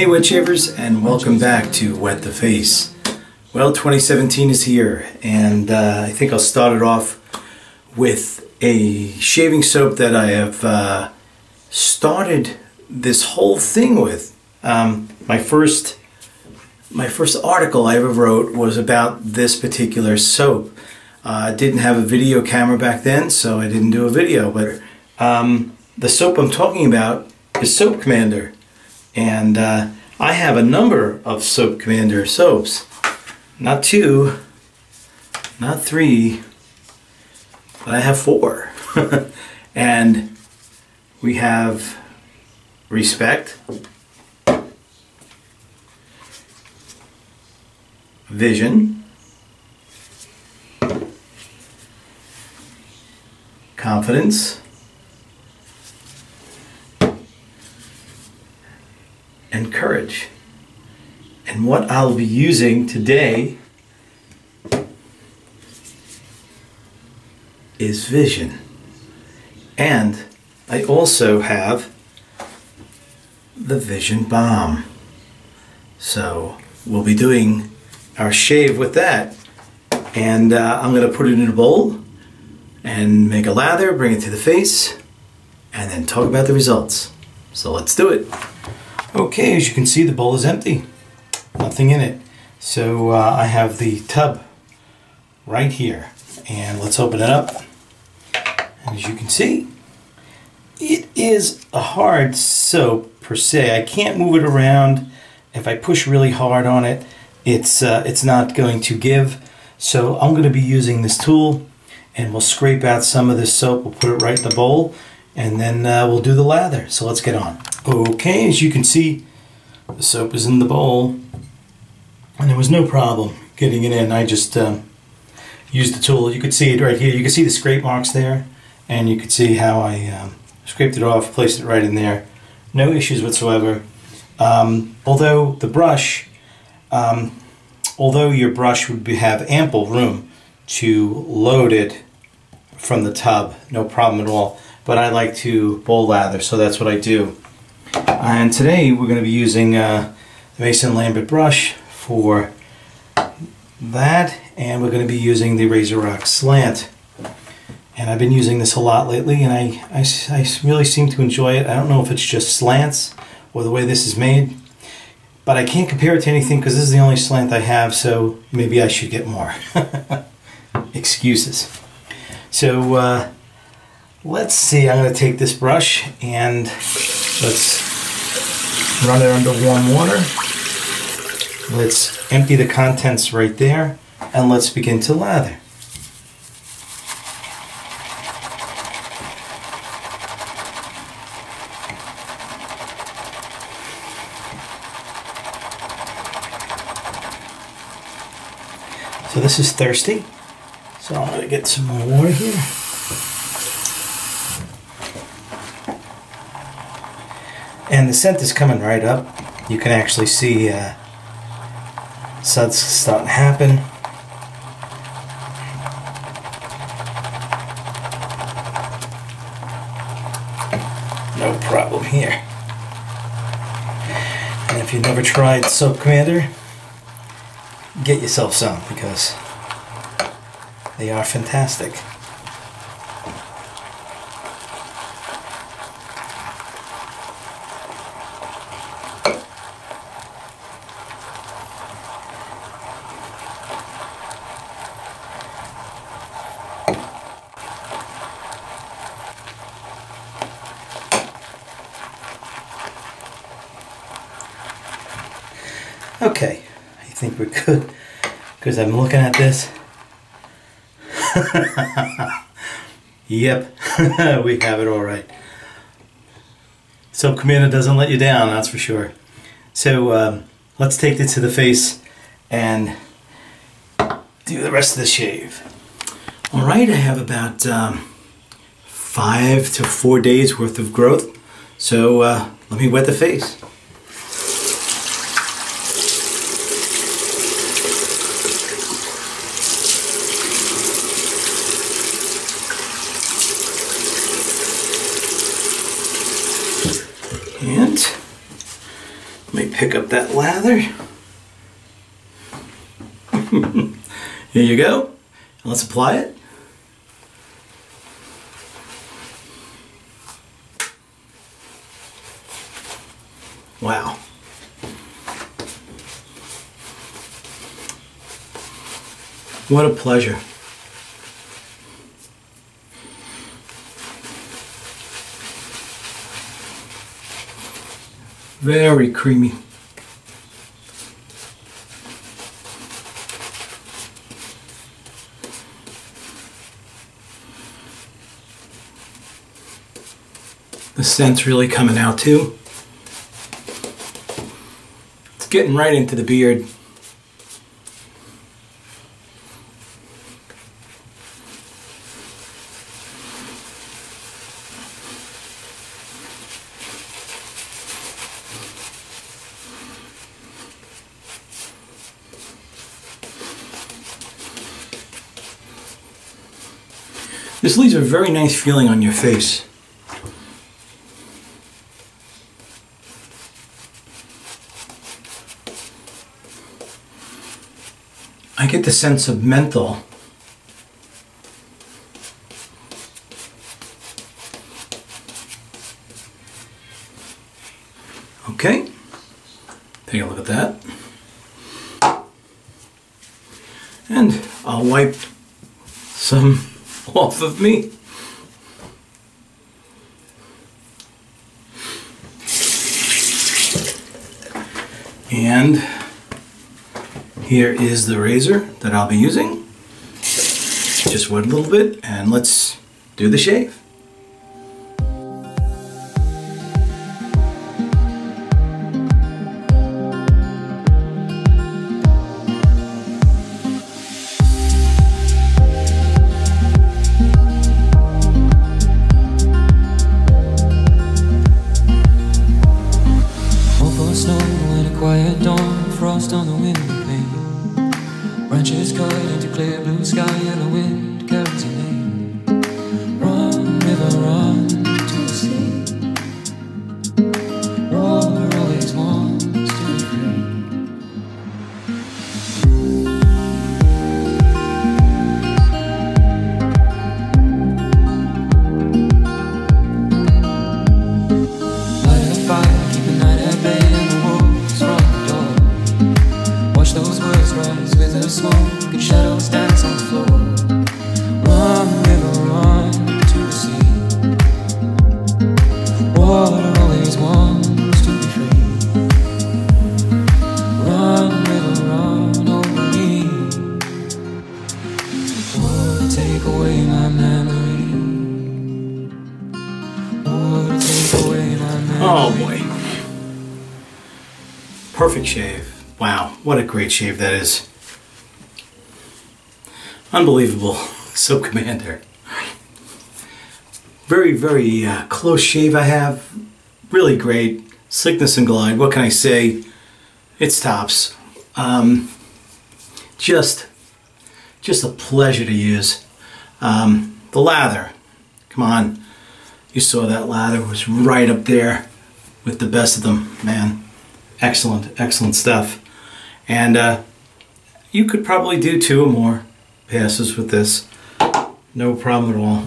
Hey Wet Shavers, and welcome back to Wet the Face. Well, 2017 is here, and I think I'll start it off with a shaving soap that I have started this whole thing with. My first article I ever wrote was about this particular soap. I didn't have a video camera back then, so I didn't do a video, but the soap I'm talking about is Soap Commander. And I have a number of Soap Commander soaps. Not two, not three, but I have four. And we have Respect, Vision, Confidence, and Courage. And what I'll be using today is Vision. And I also have the Vision Balm. So we'll be doing our shave with that. And I'm going to put it in a bowl and make a lather, bring it to the face, and then talk about the results. So let's do it. Okay, as you can see, the bowl is empty. Nothing in it. So I have the tub right here. And let's open it up. And as you can see, it is a hard soap per se. I can't move it around. If I push really hard on it, it's not going to give. So I'm going to be using this tool, and we'll scrape out some of this soap. We'll put it right in the bowl, and then we'll do the lather. So let's get on. Okay, as you can see, the soap is in the bowl, and there was no problem getting it in. I just used the tool. You could see it right here. You could see the scrape marks there, and you could see how I scraped it off, placed it right in there. No issues whatsoever. Although the brush, although your brush would have ample room to load it from the tub, no problem at all. But I like to bowl lather, so that's what I do. And today we're going to be using the Mason Lambert brush for that, and we're going to be using the Razor Rock slant. And I've been using this a lot lately, and I really seem to enjoy it. I don't know if it's just slants or the way this is made, but I can't compare it to anything because this is the only slant I have, so maybe I should get more. Excuses. So let's see, I'm going to take this brush and let's run it under warm water. Let's empty the contents right there, and let's begin to lather. So this is thirsty, so I'm going to get some more water here. And the scent is coming right up. You can actually see suds starting to happen. No problem here. And if you've never tried Soap Commander, get yourself some, because they are fantastic. Okay, I think we're good, because I'm looking at this. Yep, we have it all right. Soap Commander doesn't let you down, that's for sure. So let's take this to the face and do the rest of the shave. All right, I have about 5 to 4 days worth of growth. So let me wet the face. pick up that lather. Here you go. Let's apply it. Wow. What a pleasure. Very creamy. The scent's really coming out too. It's getting right into the beard. This leaves a very nice feeling on your face. I get the sense of menthol. Okay, take a look at that. And I'll wipe some off of me. And here is the razor that I'll be using. Just wet a little bit and let's do the shave. Perfect shave. Wow, what a great shave that is. Unbelievable, Soap Commander. Very, very close shave I have. Really great. Slickness and glide, what can I say? It's tops. Just a pleasure to use. The lather, come on. You saw that lather was right up there with the best of them, man. Excellent, excellent stuff. And you could probably do 2 or more passes with this. No problem at all.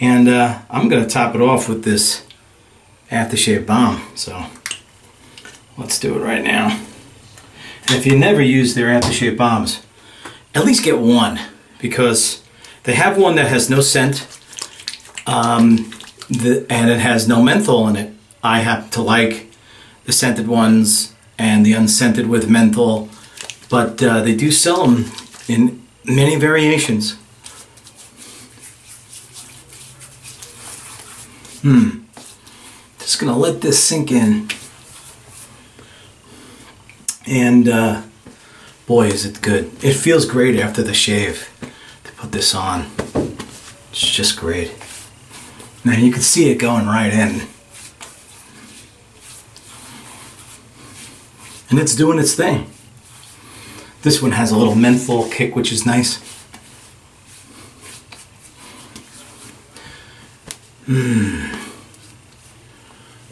And I'm going to top it off with this aftershave bomb. So let's do it right now. And if you never use their aftershave bombs, at least get one, because they have one that has no scent and it has no menthol in it. I happen to like the scented ones and the unscented with menthol, but they do sell them in many variations. Just gonna let this sink in, and boy, is it good. It feels great after the shave to put this on. It's just great. Now you can see it going right in. And it's doing its thing. This one has a little menthol kick, which is nice.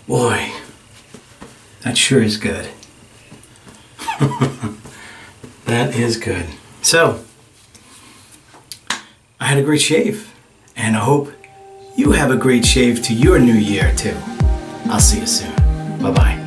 Boy, That sure is good. That is good. So, I had a great shave, and I hope you have a great shave to your new year too. I'll see you soon. Bye-bye.